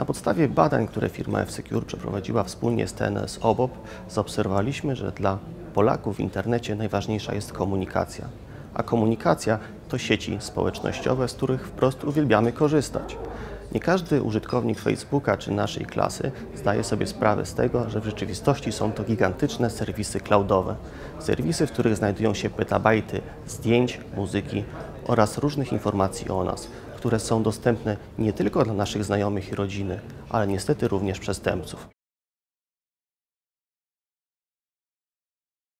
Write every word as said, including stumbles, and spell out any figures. Na podstawie badań, które firma F-Secure przeprowadziła wspólnie z T N S O B O P, zaobserwowaliśmy, że dla Polaków w internecie najważniejsza jest komunikacja. A komunikacja to sieci społecznościowe, z których wprost uwielbiamy korzystać. Nie każdy użytkownik Facebooka czy naszej klasy zdaje sobie sprawę z tego, że w rzeczywistości są to gigantyczne serwisy cloudowe. Serwisy, w których znajdują się petabajty zdjęć, muzyki oraz różnych informacji o nas, które są dostępne nie tylko dla naszych znajomych i rodziny, ale niestety również przestępców.